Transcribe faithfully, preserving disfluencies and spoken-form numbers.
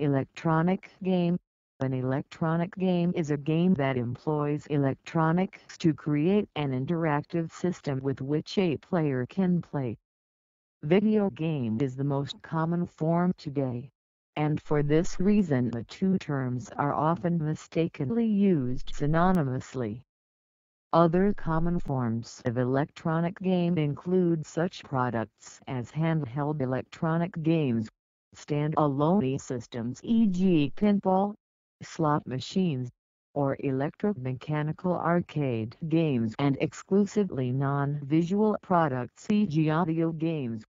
Electronic game. An electronic game is a game that employs electronics to create an interactive system with which a player can play. Video game is the most common form today, and for this reason the two terms are often mistakenly used synonymously. Other common forms of electronic game include such products as handheld electronic games, stand-alone systems for example pinball, slot machines, or electromechanical arcade games, and exclusively non-visual products for example audio games.